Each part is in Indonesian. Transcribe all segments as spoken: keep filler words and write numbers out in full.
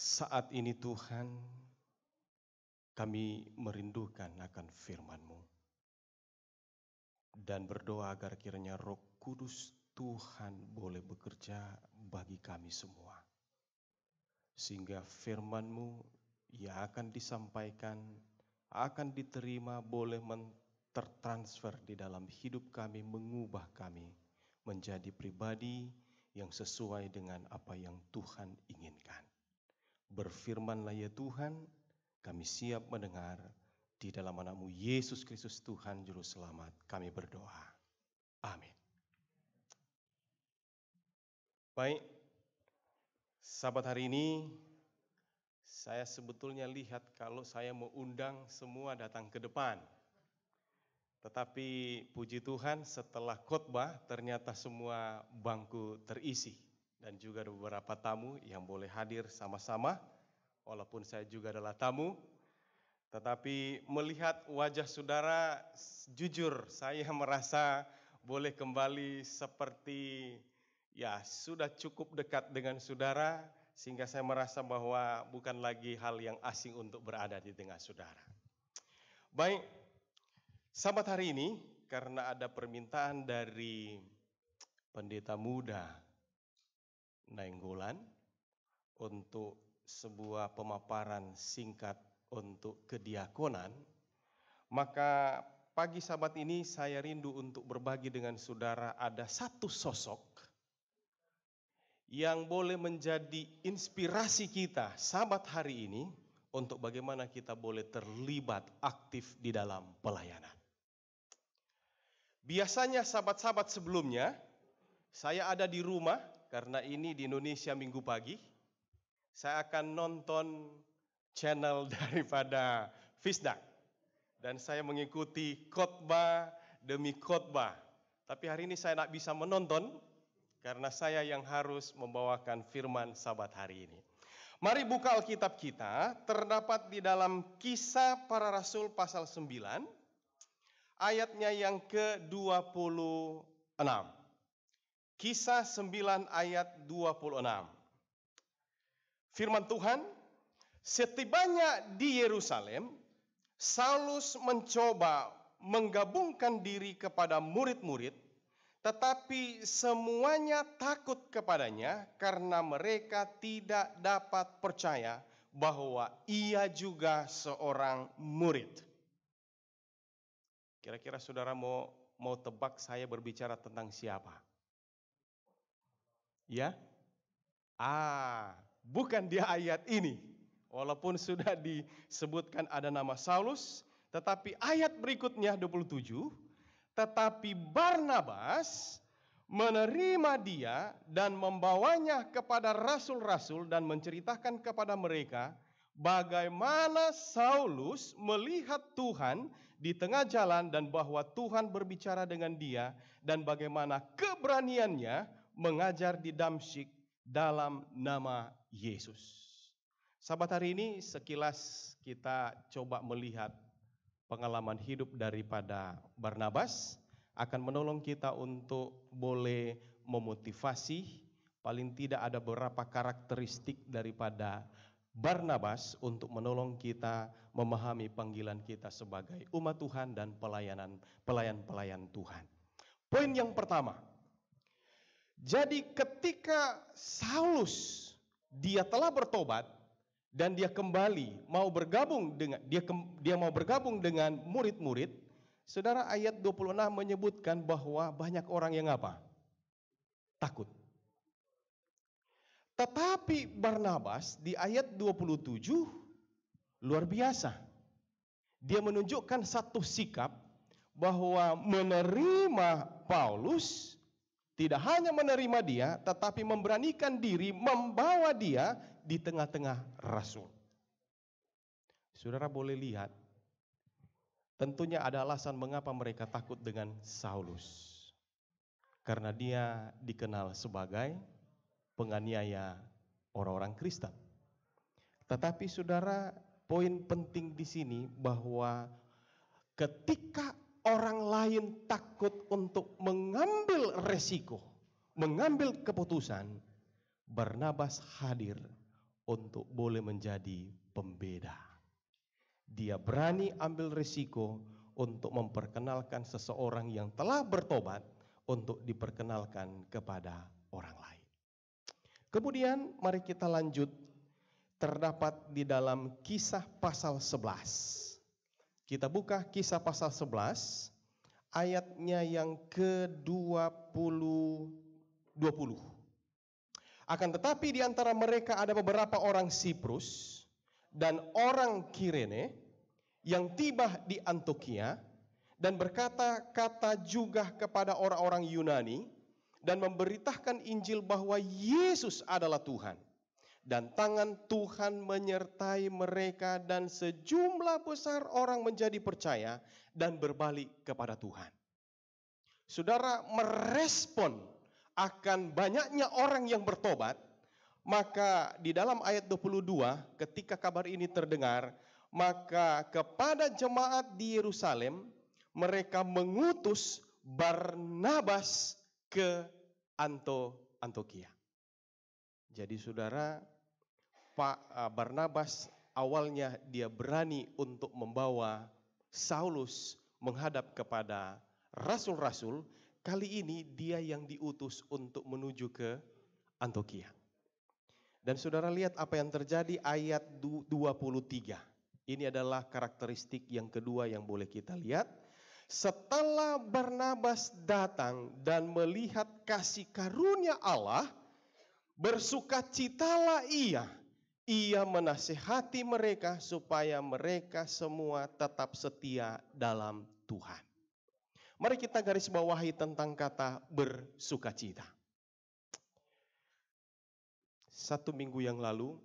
Saat ini Tuhan, kami merindukan akan firman-Mu. Dan berdoa agar kiranya Roh Kudus Tuhan boleh bekerja bagi kami semua. Sehingga firman-Mu yang akan disampaikan, akan diterima, boleh tertransfer di dalam hidup kami, mengubah kami menjadi pribadi yang sesuai dengan apa yang Tuhan inginkan. Berfirmanlah ya Tuhan, kami siap mendengar. Di dalam nama-Mu Yesus Kristus Tuhan Juru Selamat, kami berdoa. Amin. Baik, sahabat, hari ini saya sebetulnya lihat kalau saya mau undang semua datang ke depan. Tetapi puji Tuhan, setelah khotbah ternyata semua bangku terisi. Dan juga ada beberapa tamu yang boleh hadir sama-sama, walaupun saya juga adalah tamu. Tetapi melihat wajah saudara, jujur saya merasa boleh kembali seperti ya sudah cukup dekat dengan saudara. Sehingga saya merasa bahwa bukan lagi hal yang asing untuk berada di tengah saudara. Baik. Sabat hari ini, karena ada permintaan dari pendeta muda Nainggolan untuk sebuah pemaparan singkat untuk kediakonan, maka pagi sabat ini saya rindu untuk berbagi dengan saudara ada satu sosok yang boleh menjadi inspirasi kita sabat hari ini untuk bagaimana kita boleh terlibat aktif di dalam pelayanan. Biasanya sahabat-sahabat sebelumnya, saya ada di rumah, karena ini di Indonesia Minggu pagi, saya akan nonton channel daripada Fisdak. Dan saya mengikuti khotbah demi khotbah. Tapi hari ini saya tidak bisa menonton, karena saya yang harus membawakan firman sabat hari ini. Mari buka Alkitab kita, terdapat di dalam Kisah Para Rasul pasal sembilan. Ayatnya yang ke dua puluh enam. Kisah sembilan ayat dua puluh enam. Firman Tuhan, setibanya di Yerusalem, Saulus mencoba menggabungkan diri kepada murid-murid, tetapi semuanya takut kepadanya karena mereka tidak dapat percaya bahwa ia juga seorang murid. Kira-kira saudara mau mau tebak saya berbicara tentang siapa? Ya? Ah, bukan di ayat ini. Walaupun sudah disebutkan ada nama Saulus, tetapi ayat berikutnya dua puluh tujuh, tetapi Barnabas menerima dia dan membawanya kepada rasul-rasul dan menceritakan kepada mereka bagaimana Saulus melihat Tuhan di tengah jalan dan bahwa Tuhan berbicara dengan dia dan bagaimana keberaniannya mengajar di Damsyik dalam nama Yesus. Sahabat, hari ini sekilas kita coba melihat pengalaman hidup daripada Barnabas akan menolong kita untuk boleh memotivasi, paling tidak ada beberapa karakteristik daripada Barnabas untuk menolong kita memahami panggilan kita sebagai umat Tuhan dan pelayanan pelayan-pelayan Tuhan. Poin yang pertama, jadi ketika Saulus dia telah bertobat dan dia kembali mau bergabung dengan dia dia mau bergabung dengan murid-murid, saudara, ayat dua puluh enam menyebutkan bahwa banyak orang yang apa? Takut. Tetapi Barnabas di ayat dua puluh tujuh luar biasa. Dia menunjukkan satu sikap bahwa menerima Paulus, tidak hanya menerima dia tetapi memberanikan diri membawa dia di tengah-tengah rasul. Saudara boleh lihat, tentunya ada alasan mengapa mereka takut dengan Saulus. Karena dia dikenal sebagai penganiaya orang-orang Kristen. Tetapi saudara, poin penting di sini bahwa ketika orang lain takut untuk mengambil resiko, mengambil keputusan, Barnabas hadir untuk boleh menjadi pembeda. Dia berani ambil risiko untuk memperkenalkan seseorang yang telah bertobat untuk diperkenalkan kepada orang lain. Kemudian mari kita lanjut, terdapat di dalam kisah pasal sebelas. Kita buka kisah pasal sebelas, ayatnya yang ke dua puluh. Akan tetapi di antara mereka ada beberapa orang Siprus dan orang Kirene yang tiba di Antiokhia dan berkata-kata juga kepada orang-orang Yunani dan memberitakan Injil bahwa Yesus adalah Tuhan. Dan tangan Tuhan menyertai mereka dan sejumlah besar orang menjadi percaya dan berbalik kepada Tuhan. Saudara, merespon akan banyaknya orang yang bertobat, maka di dalam ayat dua puluh dua ketika kabar ini terdengar, maka kepada jemaat di Yerusalem mereka mengutus Barnabas ke Antiokhia. Jadi saudara, Pak Barnabas awalnya dia berani untuk membawa Saulus menghadap kepada rasul-rasul. Kali ini dia yang diutus untuk menuju ke Antiokhia. Dan saudara lihat apa yang terjadi ayat dua puluh tiga. Ini adalah karakteristik yang kedua yang boleh kita lihat. Setelah Barnabas datang dan melihat kasih karunia Allah, bersukacitalah ia, ia menasihati mereka supaya mereka semua tetap setia dalam Tuhan. Mari kita garis bawahi tentang kata bersukacita. Satu minggu yang lalu,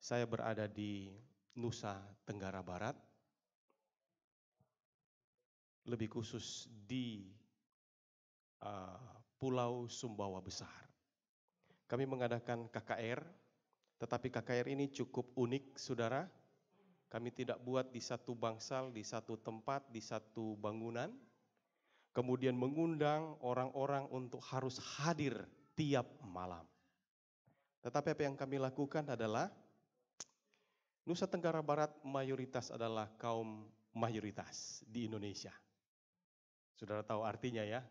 saya berada di Nusa Tenggara Barat, lebih khusus di uh, Pulau Sumbawa Besar. Kami mengadakan K K R, tetapi K K R ini cukup unik, saudara. Kami tidak buat di satu bangsal, di satu tempat, di satu bangunan. Kemudian mengundang orang-orang untuk harus hadir tiap malam. Tetapi apa yang kami lakukan adalah, Nusa Tenggara Barat mayoritas adalah kaum mayoritas di Indonesia. Saudara tahu artinya ya.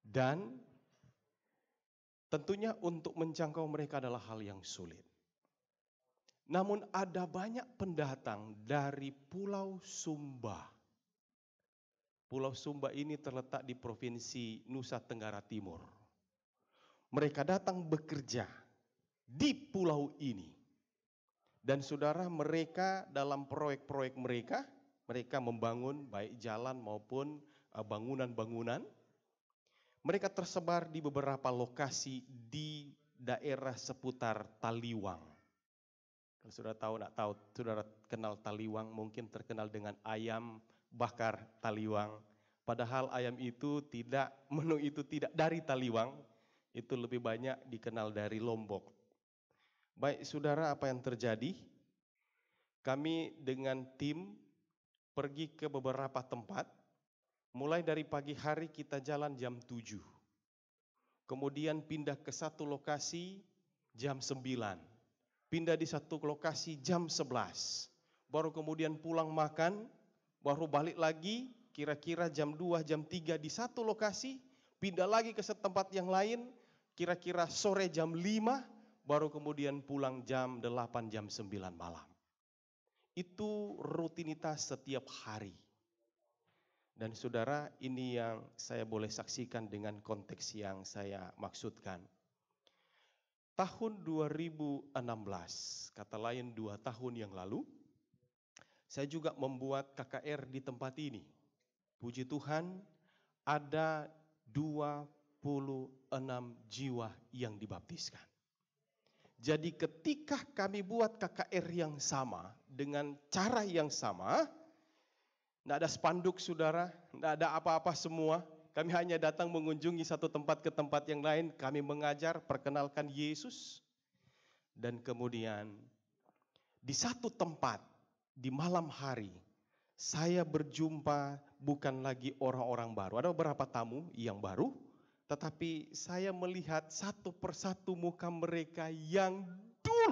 Dan tentunya untuk menjangkau mereka adalah hal yang sulit. Namun ada banyak pendatang dari Pulau Sumba. Pulau Sumba ini terletak di Provinsi Nusa Tenggara Timur. Mereka datang bekerja di pulau ini. Dan saudara, mereka dalam proyek-proyek mereka, mereka membangun baik jalan maupun bangunan-bangunan. Mereka tersebar di beberapa lokasi di daerah seputar Taliwang. Kalau saudara tahu, nak tahu, saudara kenal Taliwang, mungkin terkenal dengan ayam bakar Taliwang. Padahal ayam itu tidak, menu itu tidak dari Taliwang, itu lebih banyak dikenal dari Lombok. Baik saudara, apa yang terjadi? Kami dengan tim pergi ke beberapa tempat. Mulai dari pagi hari kita jalan jam tujuh. Kemudian pindah ke satu lokasi jam sembilan. Pindah di satu lokasi jam sebelas. Baru kemudian pulang makan, baru balik lagi kira-kira jam dua, jam tiga di satu lokasi. Pindah lagi ke tempat yang lain kira-kira sore jam lima, baru kemudian pulang jam delapan, jam sembilan malam. Itu rutinitas setiap hari. Dan saudara, ini yang saya boleh saksikan dengan konteks yang saya maksudkan. Tahun dua ribu enam belas, kata lain dua tahun yang lalu, saya juga membuat K K R di tempat ini. Puji Tuhan, ada dua puluh enam jiwa yang dibaptiskan. Jadi ketika kami buat K K R yang sama, dengan cara yang sama, tidak ada spanduk saudara, tidak ada apa-apa semua. Kami hanya datang mengunjungi satu tempat ke tempat yang lain. Kami mengajar, perkenalkan Yesus. Dan kemudian di satu tempat, di malam hari, saya berjumpa bukan lagi orang-orang baru. Ada beberapa tamu yang baru. Tetapi saya melihat satu persatu muka mereka yang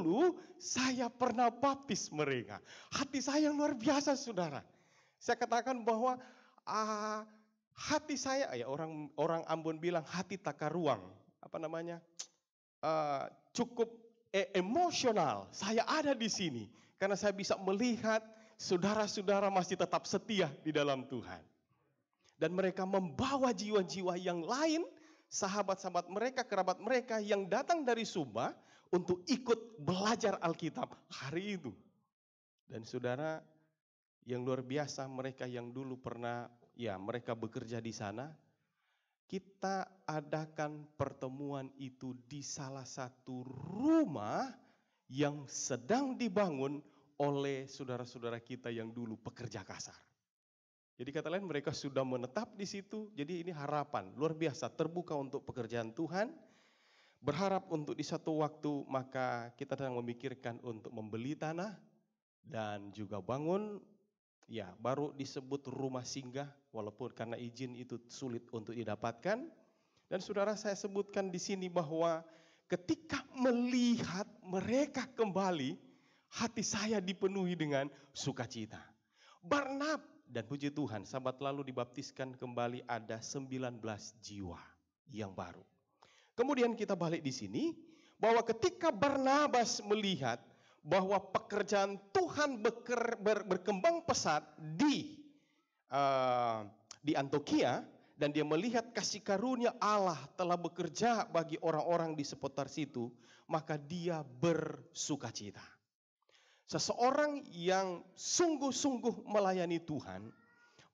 dulu saya pernah baptis mereka. Hati saya yang luar biasa, saudara. Saya katakan bahwa ah, hati saya, ya orang orang Ambon bilang hati takaruang, apa namanya, uh, cukup eh, emosional. Saya ada di sini karena saya bisa melihat saudara-saudara masih tetap setia di dalam Tuhan. Dan mereka membawa jiwa-jiwa yang lain, sahabat-sahabat mereka, kerabat mereka yang datang dari Sumba untuk ikut belajar Alkitab hari itu. Dan saudara, yang luar biasa, mereka yang dulu pernah, ya mereka bekerja di sana, kita adakan pertemuan itu di salah satu rumah yang sedang dibangun oleh saudara-saudara kita yang dulu pekerja kasar. Jadi kata lain mereka sudah menetap di situ, jadi ini harapan luar biasa terbuka untuk pekerjaan Tuhan. Berharap untuk di satu waktu maka kita sedang memikirkan untuk membeli tanah dan juga bangun, ya baru disebut rumah singgah walaupun karena izin itu sulit untuk didapatkan. Dan saudara saya sebutkan di sini bahwa ketika melihat mereka kembali, hati saya dipenuhi dengan sukacita. Barnabas, dan puji Tuhan, sahabat lalu dibaptiskan kembali ada sembilan belas jiwa yang baru. Kemudian kita balik di sini, bahwa ketika Barnabas melihat bahwa pekerjaan Tuhan beker, ber, berkembang pesat di, uh, di Antiokhia, dan dia melihat kasih karunia Allah telah bekerja bagi orang-orang di seputar situ, maka dia bersukacita. Seseorang yang sungguh-sungguh melayani Tuhan,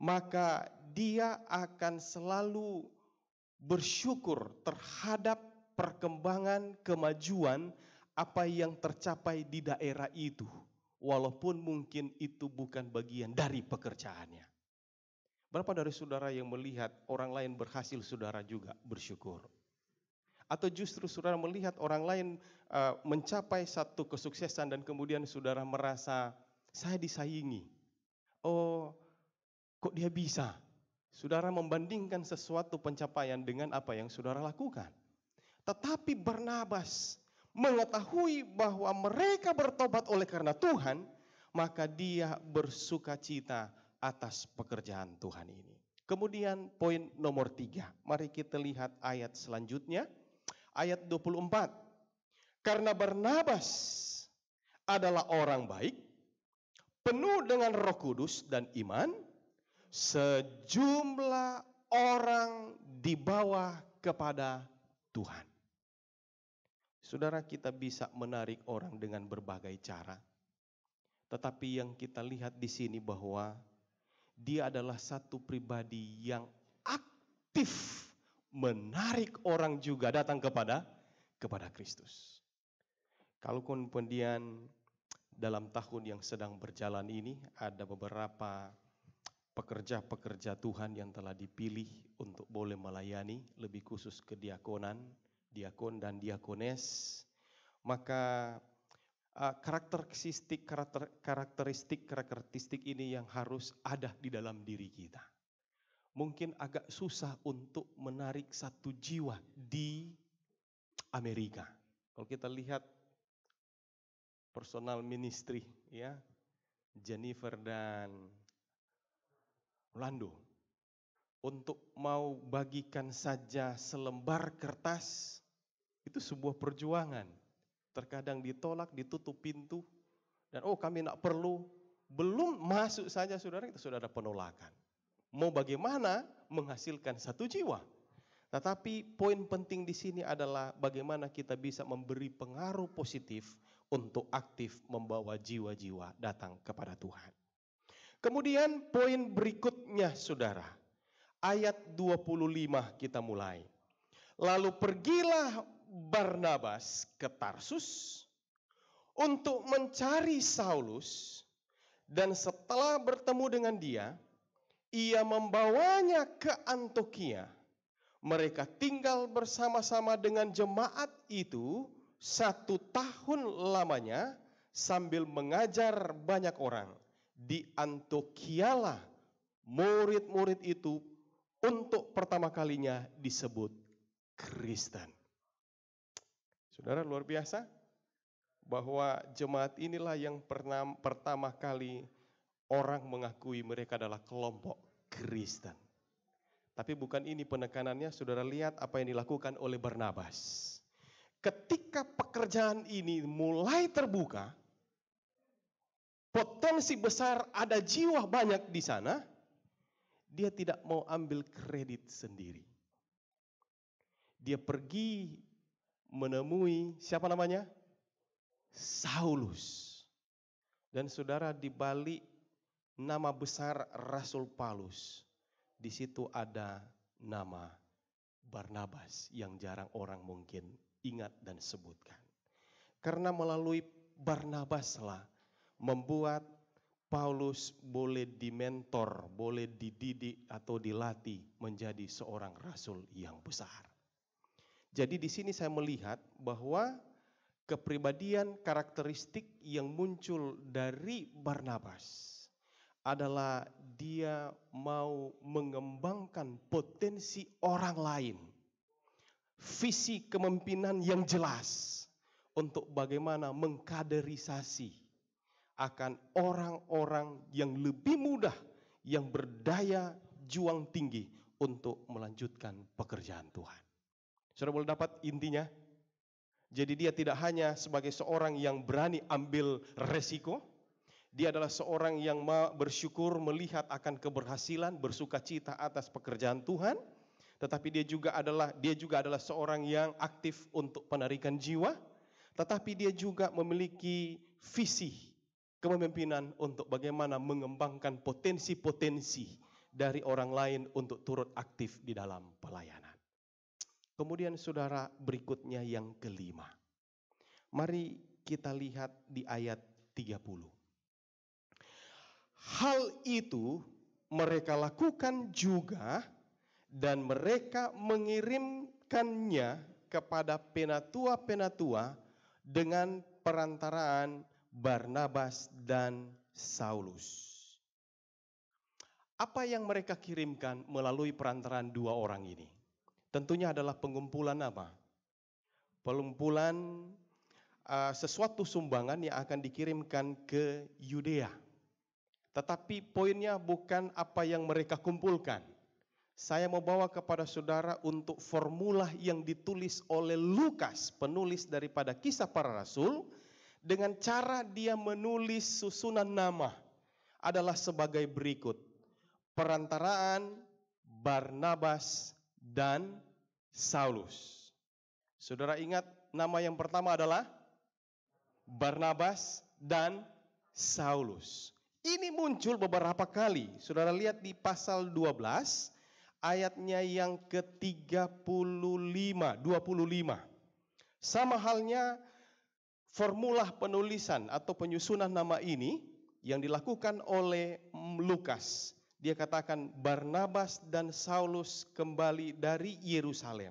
maka dia akan selalu bersyukur terhadap perkembangan, kemajuan, apa yang tercapai di daerah itu. Walaupun mungkin itu bukan bagian dari pekerjaannya. Berapa dari saudara yang melihat orang lain berhasil, saudara juga bersyukur? Atau justru saudara melihat orang lain uh, mencapai satu kesuksesan dan kemudian saudara merasa saya disaingi. Oh, kok dia bisa? Saudara membandingkan sesuatu pencapaian dengan apa yang saudara lakukan. Tetapi Barnabas mengetahui bahwa mereka bertobat oleh karena Tuhan, maka dia bersukacita atas pekerjaan Tuhan ini. Kemudian poin nomor tiga, mari kita lihat ayat selanjutnya. Ayat dua puluh empat, karena Barnabas adalah orang baik, penuh dengan Roh Kudus dan iman, sejumlah orang dibawa kepada Tuhan. Saudara, kita bisa menarik orang dengan berbagai cara, tetapi yang kita lihat di sini bahwa dia adalah satu pribadi yang aktif menarik orang juga datang kepada kepada Kristus. Kalau kemudian dalam tahun yang sedang berjalan ini ada beberapa pekerja-pekerja Tuhan yang telah dipilih untuk boleh melayani, lebih khusus kediakonan, diakon dan diakones, maka uh, karakteristik karakter, karakteristik karakteristik ini yang harus ada di dalam diri kita. Mungkin agak susah untuk menarik satu jiwa di Amerika. Kalau kita lihat personal ministry, ya, Jennifer dan Orlando, untuk mau bagikan saja selembar kertas, itu sebuah perjuangan. Terkadang ditolak, ditutup pintu, dan oh kami tidak perlu, belum masuk saja saudara, kita sudah ada penolakan. Mau bagaimana menghasilkan satu jiwa. Tetapi poin penting di sini adalah bagaimana kita bisa memberi pengaruh positif untuk aktif membawa jiwa-jiwa datang kepada Tuhan. Kemudian poin berikutnya saudara. Ayat dua puluh lima kita mulai. Lalu pergilah Barnabas ke Tarsus untuk mencari Saulus. Dan setelah bertemu dengan dia, ia membawanya ke Antiokhia. Mereka tinggal bersama-sama dengan jemaat itu satu tahun lamanya sambil mengajar banyak orang. Di Antiokhia murid-murid itu untuk pertama kalinya disebut Kristen. Saudara luar biasa. bahwa jemaat inilah yang pernah, pertama kali orang mengakui mereka adalah kelompok Kristen. Tapi bukan ini penekanannya, saudara lihat apa yang dilakukan oleh Barnabas. Ketika pekerjaan ini mulai terbuka, potensi besar ada jiwa banyak di sana, dia tidak mau ambil kredit sendiri. Dia pergi menemui siapa namanya? Saulus. Dan saudara, di balik nama besar Rasul Paulus, di situ ada nama Barnabas yang jarang orang mungkin ingat dan sebutkan. Karena melalui Barnabaslah membuat Paulus boleh dimentor, boleh dididik atau dilatih menjadi seorang rasul yang besar. Jadi di sini saya melihat bahwa kepribadian karakteristik yang muncul dari Barnabas adalah dia mau mengembangkan potensi orang lain. Visi kepemimpinan yang jelas untuk bagaimana mengkaderisasi akan orang-orang yang lebih mudah, yang berdaya juang tinggi untuk melanjutkan pekerjaan Tuhan. Saudara boleh dapat intinya? Jadi dia tidak hanya sebagai seorang yang berani ambil resiko, dia adalah seorang yang bersyukur melihat akan keberhasilan, bersukacita atas pekerjaan Tuhan, tetapi dia juga adalah dia juga adalah seorang yang aktif untuk penarikan jiwa, tetapi dia juga memiliki visi kepemimpinan untuk bagaimana mengembangkan potensi-potensi dari orang lain untuk turut aktif di dalam pelayanan. Kemudian saudara, berikutnya yang kelima. Mari kita lihat di ayat tiga puluh. Hal itu mereka lakukan juga dan mereka mengirimkannya kepada penatua-penatua dengan perantaraan Barnabas dan Saulus. Apa yang mereka kirimkan melalui perantaraan dua orang ini? Tentunya adalah pengumpulan apa? Pengumpulan uh, sesuatu sumbangan yang akan dikirimkan ke Yudea. Tetapi poinnya bukan apa yang mereka kumpulkan. Saya mau bawa kepada saudara untuk formula yang ditulis oleh Lukas, penulis daripada Kisah Para Rasul, dengan cara dia menulis susunan nama adalah sebagai berikut. Perantaraan Barnabas dan Saulus. Saudara ingat nama yang pertama adalah Barnabas dan Saulus. Ini muncul beberapa kali. Saudara lihat di pasal dua belas ayatnya yang ke-tiga puluh lima, dua puluh lima. Sama halnya formula penulisan atau penyusunan nama ini yang dilakukan oleh Lukas. Dia katakan Barnabas dan Saulus kembali dari Yerusalem.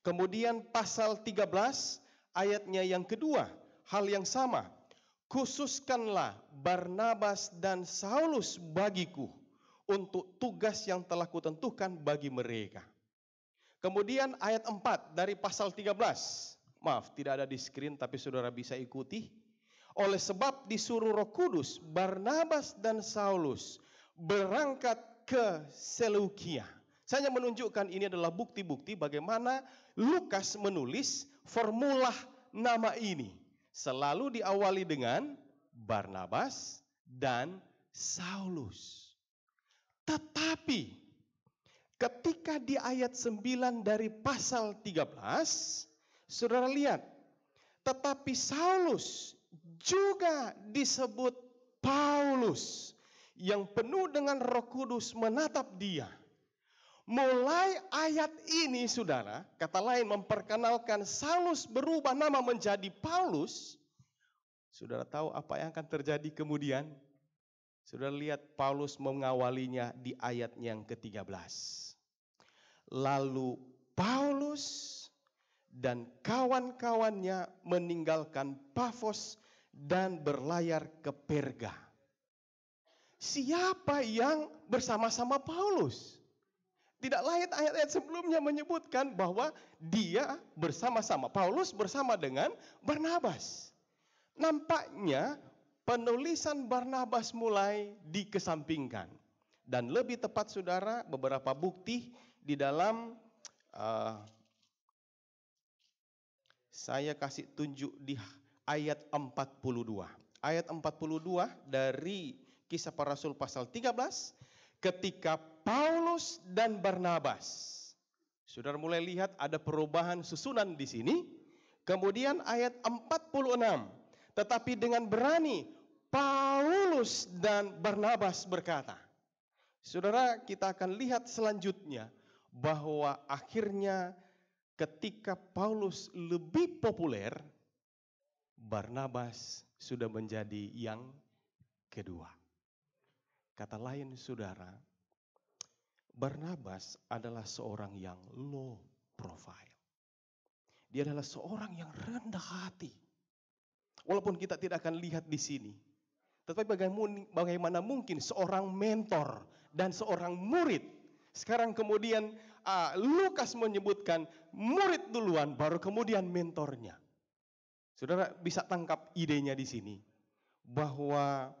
Kemudian pasal tiga belas ayatnya yang kedua, hal yang sama. Khususkanlah Barnabas dan Saulus bagiku untuk tugas yang telah kutentukan bagi mereka. Kemudian ayat empat dari pasal tiga belas. Maaf, tidak ada di screen tapi saudara bisa ikuti. Oleh sebab disuruh Roh Kudus, Barnabas dan Saulus berangkat ke Seleukia. Saya hanya menunjukkan ini adalah bukti-bukti bagaimana Lukas menulis formula nama ini. Selalu diawali dengan Barnabas dan Saulus. Tetapi ketika di ayat sembilan dari pasal tiga belas, saudara lihat, tetapi Saulus juga disebut Paulus, yang penuh dengan Roh Kudus menatap dia. Mulai ayat ini saudara, kata lain memperkenalkan Saulus berubah nama menjadi Paulus. Saudara tahu apa yang akan terjadi kemudian? Saudara lihat Paulus mengawalinya di ayat yang ke-tiga belas. Lalu Paulus dan kawan-kawannya meninggalkan Paphos dan berlayar ke Perga. Siapa yang bersama-sama Paulus? Tidak lain ayat-ayat sebelumnya menyebutkan bahwa dia bersama-sama Paulus bersama dengan Barnabas. Nampaknya penulisan Barnabas mulai dikesampingkan. Dan lebih tepat saudara, beberapa bukti di dalam, uh, saya kasih tunjuk di ayat empat puluh dua. Ayat empat puluh dua dari Kisah Para Rasul pasal tiga belas, ketika Paulus dan Barnabas. Saudara mulai lihat ada perubahan susunan di sini. Kemudian ayat empat puluh enam, tetapi dengan berani Paulus dan Barnabas berkata. Saudara, kita akan lihat selanjutnya bahwa akhirnya ketika Paulus lebih populer, Barnabas sudah menjadi yang kedua. Kata lain saudara, Barnabas adalah seorang yang low profile. Dia adalah seorang yang rendah hati. Walaupun kita tidak akan lihat di sini. Tetapi bagaimana mungkin seorang mentor dan seorang murid. Sekarang kemudian uh, Lukas menyebutkan murid duluan baru kemudian mentornya. Saudara bisa tangkap idenya di sini. Bahwa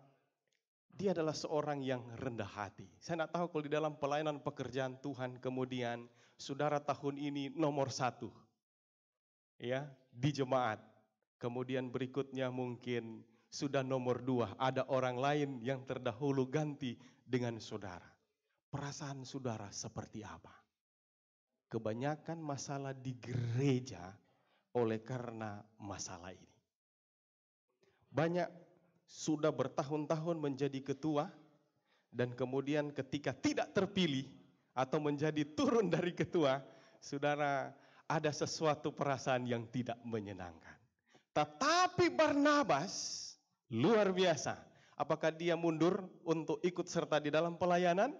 dia adalah seorang yang rendah hati. Saya tidak tahu kalau di dalam pelayanan pekerjaan Tuhan kemudian saudara tahun ini nomor satu. Ya, di jemaat. Kemudian berikutnya mungkin sudah nomor dua. Ada orang lain yang terdahulu ganti dengan saudara. Perasaan saudara seperti apa? Kebanyakan masalah di gereja oleh karena masalah ini. Banyak sudah bertahun-tahun menjadi ketua. Dan kemudian ketika tidak terpilih atau menjadi turun dari ketua. Saudara, ada sesuatu perasaan yang tidak menyenangkan. Tetapi Barnabas luar biasa. Apakah dia mundur untuk ikut serta di dalam pelayanan?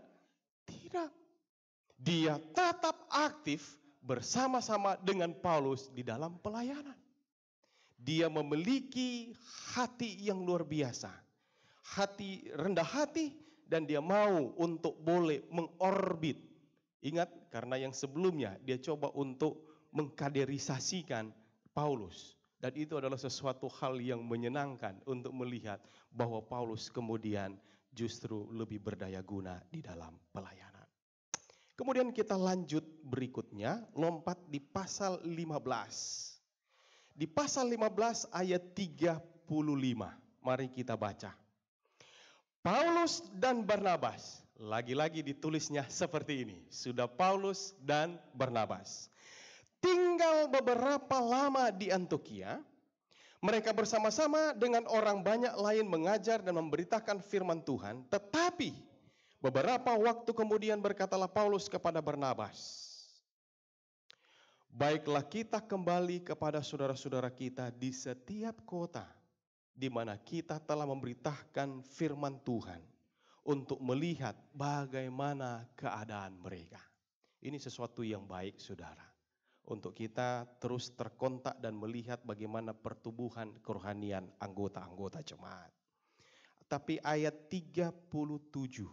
Tidak. Dia tetap aktif bersama-sama dengan Paulus di dalam pelayanan. Dia memiliki hati yang luar biasa. Hati rendah hati dan dia mau untuk boleh mengorbit. Ingat, karena yang sebelumnya dia coba untuk mengkaderisasikan Paulus. Dan itu adalah sesuatu hal yang menyenangkan untuk melihat bahwa Paulus kemudian justru lebih berdaya guna di dalam pelayanan. Kemudian kita lanjut berikutnya, lompat di pasal lima belas. Di pasal lima belas ayat tiga puluh lima, mari kita baca. Paulus dan Barnabas, lagi-lagi ditulisnya seperti ini, sudah Paulus dan Barnabas. Tinggal beberapa lama di Antiokhia, mereka bersama-sama dengan orang banyak lain mengajar dan memberitakan firman Tuhan. Tetapi beberapa waktu kemudian berkatalah Paulus kepada Barnabas, baiklah kita kembali kepada saudara-saudara kita di setiap kota di mana kita telah memberitakan firman Tuhan untuk melihat bagaimana keadaan mereka. Ini sesuatu yang baik saudara. Untuk kita terus terkontak dan melihat bagaimana pertumbuhan kerohanian anggota-anggota jemaat. Tapi ayat tiga puluh tujuh,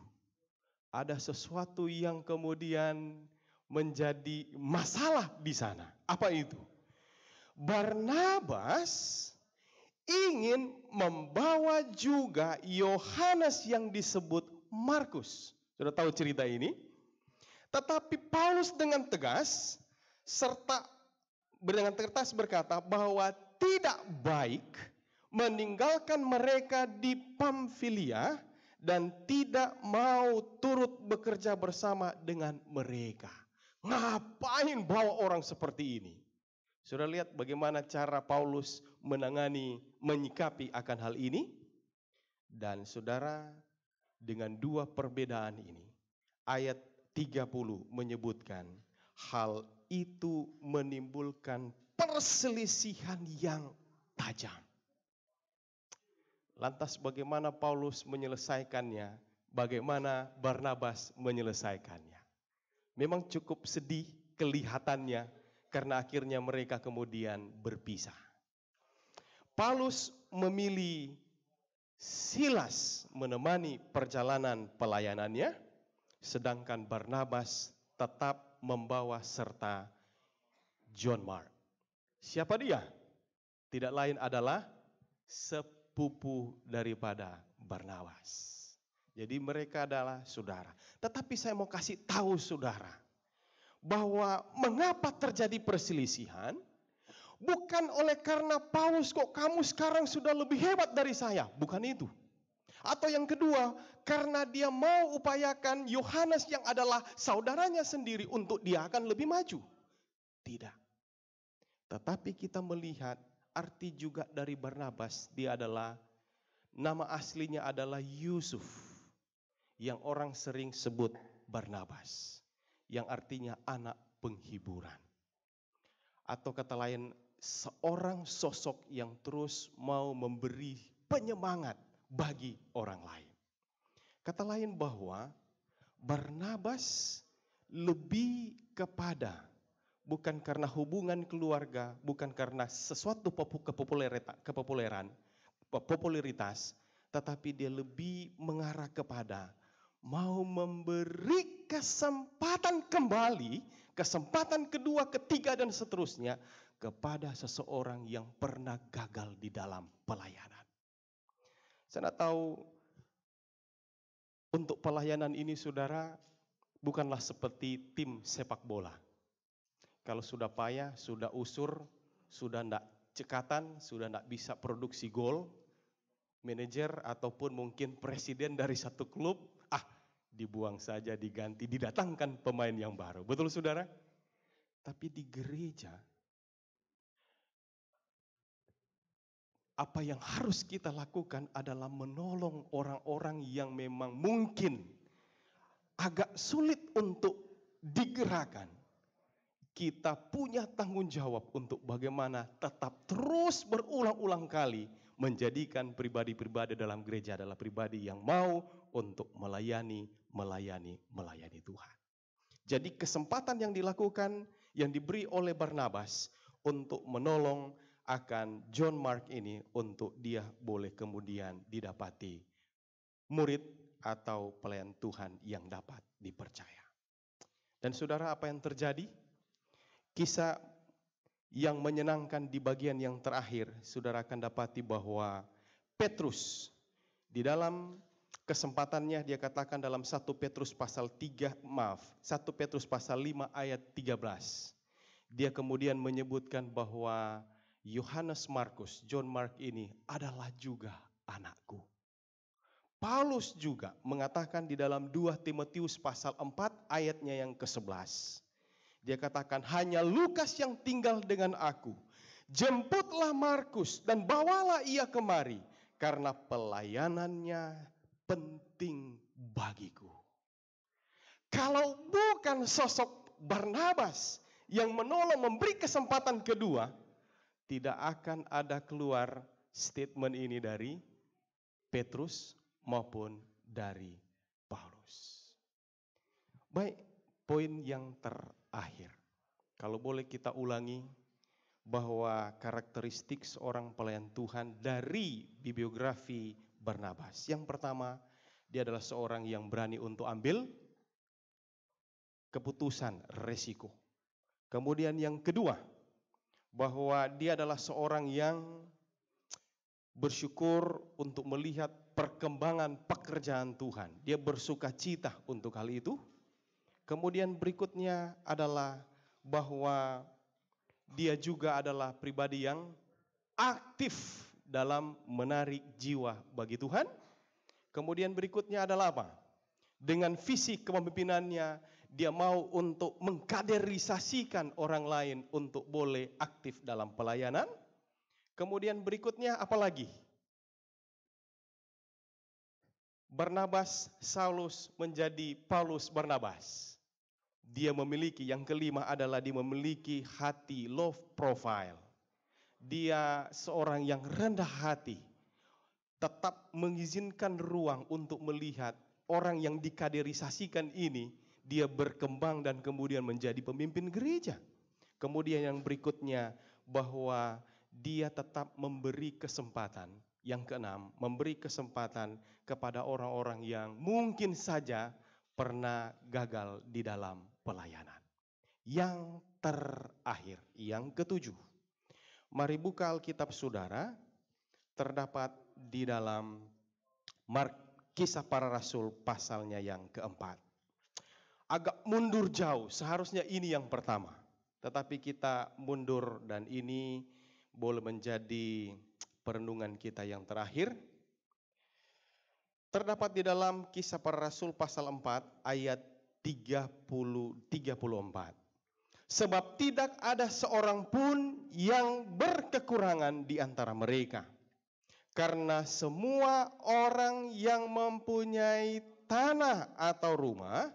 ada sesuatu yang kemudian menjadi masalah di sana. Apa itu? Barnabas ingin membawa juga Yohanes yang disebut Markus. Sudah tahu cerita ini? Tetapi Paulus dengan tegas serta dengan kertas berkata bahwa tidak baik meninggalkan mereka di Pamfilia dan tidak mau turut bekerja bersama dengan mereka. Ngapain bawa orang seperti ini? Sudah lihat bagaimana cara Paulus menangani, menyikapi akan hal ini? Dan saudara, dengan dua perbedaan ini, ayat tiga puluh menyebutkan hal itu menimbulkan perselisihan yang tajam. Lantas bagaimana Paulus menyelesaikannya? Bagaimana Barnabas menyelesaikannya? Memang cukup sedih kelihatannya karena akhirnya mereka kemudian berpisah. Paulus memilih Silas menemani perjalanan pelayanannya, sedangkan Barnabas tetap membawa serta John Mark. Siapa dia? Tidak lain adalah sepupu daripada Barnabas. Jadi mereka adalah saudara. Tetapi saya mau kasih tahu saudara, bahwa mengapa terjadi perselisihan, bukan oleh karena Paulus kok kamu sekarang sudah lebih hebat dari saya. Bukan itu. Atau yang kedua, karena dia mau upayakan Yohanes yang adalah saudaranya sendiri untuk dia akan lebih maju. Tidak. Tetapi kita melihat arti juga dari Barnabas, dia adalah, nama aslinya adalah Yusuf, yang orang sering sebut Barnabas, yang artinya anak penghiburan. Atau kata lain, seorang sosok yang terus mau memberi penyemangat bagi orang lain. Kata lain bahwa Barnabas lebih kepada, bukan karena hubungan keluarga, bukan karena sesuatu kepopuleran, popularitas, tetapi dia lebih mengarah kepada mau memberi kesempatan kembali, kesempatan kedua, ketiga, dan seterusnya kepada seseorang yang pernah gagal di dalam pelayanan. Saya tidak tahu untuk pelayanan ini saudara bukanlah seperti tim sepak bola. Kalau sudah payah, sudah usur, sudah tidak cekatan, sudah tidak bisa produksi gol, manajer ataupun mungkin presiden dari satu klub, ah dibuang saja, diganti, didatangkan pemain yang baru. Betul saudara? Tapi di gereja, apa yang harus kita lakukan adalah menolong orang-orang yang memang mungkin agak sulit untuk digerakkan. Kita punya tanggung jawab untuk bagaimana tetap terus berulang-ulang kali menjadikan pribadi-pribadi dalam gereja adalah pribadi yang mau untuk melayani, melayani, melayani Tuhan. Jadi kesempatan yang dilakukan, yang diberi oleh Barnabas untuk menolong akan John Mark ini untuk dia boleh kemudian didapati murid atau pelayan Tuhan yang dapat dipercaya. Dan saudara, apa yang terjadi? Kisah yang menyenangkan di bagian yang terakhir, saudara akan dapati bahwa Petrus di dalam kesempatannya dia katakan dalam satu Petrus pasal tiga, maaf, satu Petrus pasal lima ayat tiga belas. Dia kemudian menyebutkan bahwa Yohanes Markus, John Mark ini adalah juga anakku. Paulus juga mengatakan di dalam dua Timotius pasal empat ayatnya yang kesebelas. Dia katakan, hanya Lukas yang tinggal dengan aku. Jemputlah Markus dan bawalah ia kemari. Karena pelayanannya penting bagiku. Kalau bukan sosok Barnabas yang menolong memberi kesempatan kedua, tidak akan ada keluar statement ini dari Petrus maupun dari Paulus. Baik, poin yang terakhir. Akhir. Kalau boleh kita ulangi bahwa karakteristik seorang pelayan Tuhan dari biografi Barnabas. Yang pertama, dia adalah seorang yang berani untuk ambil keputusan, resiko. Kemudian yang kedua, bahwa dia adalah seorang yang bersyukur untuk melihat perkembangan pekerjaan Tuhan. Dia bersuka cita untuk hal itu. Kemudian berikutnya adalah bahwa dia juga adalah pribadi yang aktif dalam menarik jiwa bagi Tuhan. Kemudian berikutnya adalah apa? Dengan visi kepemimpinannya, dia mau untuk mengkaderisasikan orang lain untuk boleh aktif dalam pelayanan. Kemudian berikutnya apa lagi? Barnabas, Saulus menjadi Paulus Barnabas. Dia memiliki, yang kelima adalah dia memiliki hati, love profile. Dia seorang yang rendah hati, tetap mengizinkan ruang untuk melihat orang yang dikaderisasikan ini, dia berkembang dan kemudian menjadi pemimpin gereja. Kemudian yang berikutnya, bahwa dia tetap memberi kesempatan. Yang keenam, memberi kesempatan kepada orang-orang yang mungkin saja pernah gagal di dalam pelayanan. Yang terakhir, yang ketujuh. Mari buka Alkitab saudara terdapat di dalam Kisah Para Rasul pasalnya yang keempat. Agak mundur jauh, seharusnya ini yang pertama. Tetapi kita mundur dan ini boleh menjadi perenungan kita yang terakhir. Terdapat di dalam Kisah Para Rasul pasal empat ayat tiga puluh sampai tiga puluh empat. Sebab tidak ada seorang pun yang berkekurangan di antara mereka. Karena semua orang yang mempunyai tanah atau rumah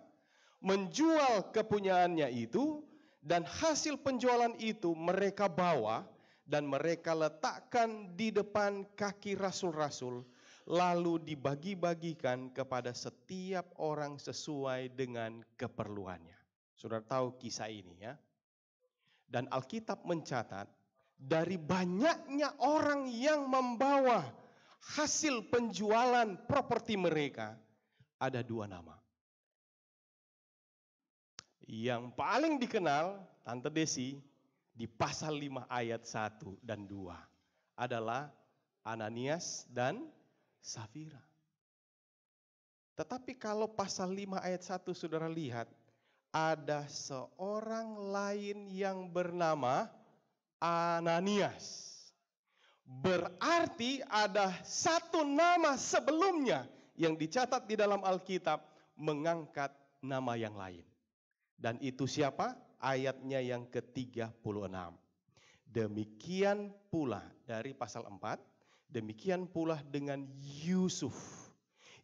menjual kepunyaannya itu, dan hasil penjualan itu mereka bawa dan mereka letakkan di depan kaki rasul-rasul, lalu dibagi-bagikan kepada setiap orang sesuai dengan keperluannya. Saudara tahu kisah ini ya. Dan Alkitab mencatat, dari banyaknya orang yang membawa hasil penjualan properti mereka, ada dua nama. Yang paling dikenal, Tante Desi, di pasal lima ayat satu dan dua adalah Ananias dan Safira. Tetapi kalau pasal lima ayat satu saudara lihat, ada seorang lain yang bernama Ananias. Berarti ada satu nama sebelumnya yang dicatat di dalam Alkitab mengangkat nama yang lain. Dan itu siapa? Ayatnya yang ke tiga puluh enam. Demikian pula dari pasal empat, demikian pula dengan Yusuf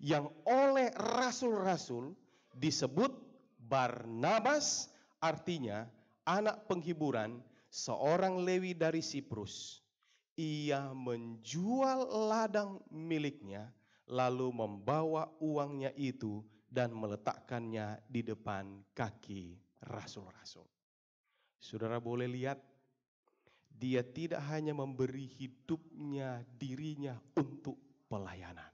yang oleh rasul-rasul disebut Barnabas, artinya anak penghiburan, seorang Lewi dari Siprus. Ia menjual ladang miliknya, lalu membawa uangnya itu dan meletakkannya di depan kaki rasul-rasul. Saudara boleh lihat, dia tidak hanya memberi hidupnya, dirinya untuk pelayanan,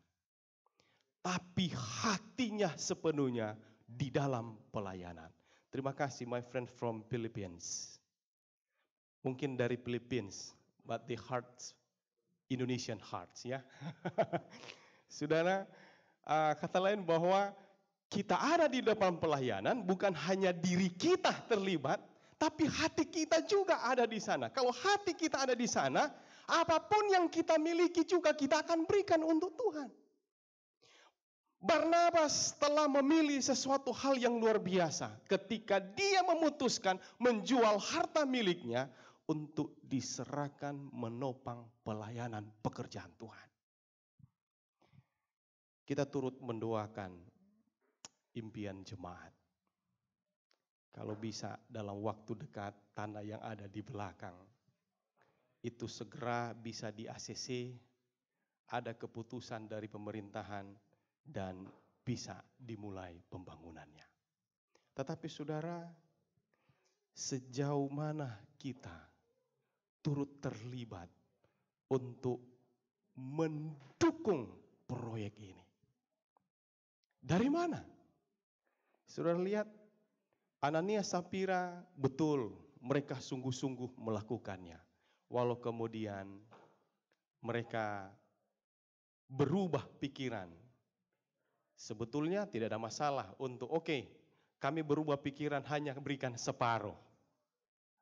tapi hatinya sepenuhnya di dalam pelayanan. Terima kasih my friend from Philippines. Mungkin dari Philippines, but the hearts, Indonesian hearts ya. Saudara, uh, kata lain bahwa kita ada di depan pelayanan, bukan hanya diri kita terlibat, tapi hati kita juga ada di sana. Kalau hati kita ada di sana, apapun yang kita miliki juga kita akan berikan untuk Tuhan. Barnabas telah memilih sesuatu hal yang luar biasa ketika dia memutuskan menjual harta miliknya untuk diserahkan menopang pelayanan pekerjaan Tuhan. Kita turut mendoakan impian jemaat. Kalau bisa dalam waktu dekat, tanah yang ada di belakang itu segera bisa di-A C C, ada keputusan dari pemerintahan, dan bisa dimulai pembangunannya. Tetapi saudara, sejauh mana kita turut terlibat untuk mendukung proyek ini? Dari mana? Saudara lihat, Ananias Safira betul, mereka sungguh-sungguh melakukannya. Walau kemudian mereka berubah pikiran. Sebetulnya tidak ada masalah untuk, oke, okay, kami berubah pikiran hanya berikan separuh.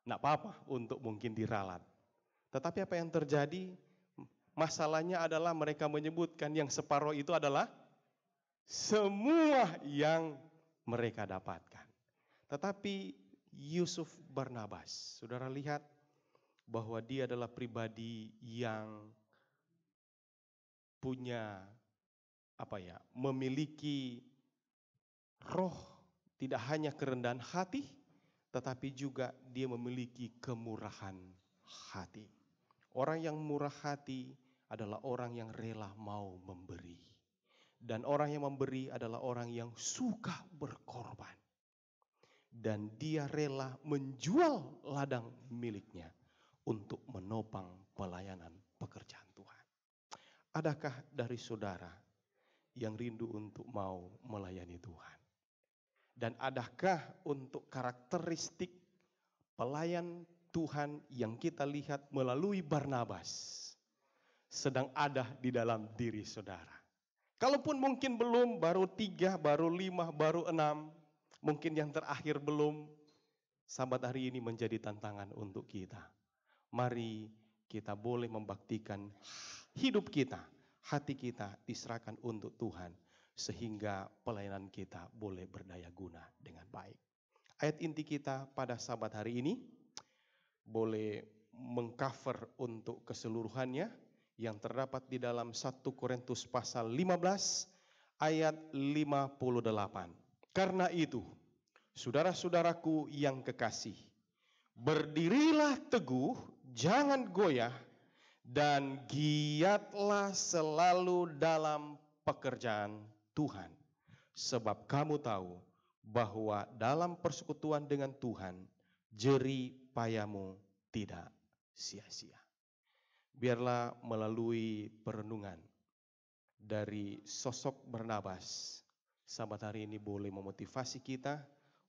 Nggak apa-apa untuk mungkin diralat. Tetapi apa yang terjadi, masalahnya adalah mereka menyebutkan yang separuh itu adalah semua yang mereka dapatkan. Tetapi Yusuf Barnabas, saudara lihat bahwa dia adalah pribadi yang punya apa ya, memiliki roh tidak hanya kerendahan hati, tetapi juga dia memiliki kemurahan hati. Orang yang murah hati adalah orang yang rela mau memberi. Dan orang yang memberi adalah orang yang suka berkorban. Dan dia rela menjual ladang miliknya untuk menopang pelayanan pekerjaan Tuhan. Adakah dari saudara yang rindu untuk mau melayani Tuhan? Dan adakah untuk karakteristik pelayan Tuhan yang kita lihat melalui Barnabas, sedang ada di dalam diri saudara. Kalaupun mungkin belum, baru tiga, baru lima, baru enam, mungkin yang terakhir belum, Sabat hari ini menjadi tantangan untuk kita. Mari kita boleh membaktikan hidup kita, hati kita diserahkan untuk Tuhan, sehingga pelayanan kita boleh berdaya guna dengan baik. Ayat inti kita pada Sabat hari ini boleh mengcover untuk keseluruhannya yang terdapat di dalam satu Korintus pasal lima belas ayat lima puluh delapan. Karena itu, saudara-saudaraku yang kekasih, berdirilah teguh, jangan goyah, dan giatlah selalu dalam pekerjaan Tuhan. Sebab kamu tahu bahwa dalam persekutuan dengan Tuhan, jerih payamu tidak sia-sia. Biarlah melalui perenungan dari sosok Barnabas, Sabat hari ini boleh memotivasi kita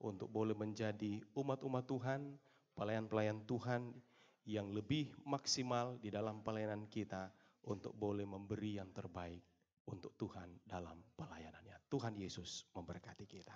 untuk boleh menjadi umat-umat Tuhan, pelayan-pelayan Tuhan yang lebih maksimal di dalam pelayanan kita untuk boleh memberi yang terbaik untuk Tuhan dalam pelayanannya. Tuhan Yesus memberkati kita.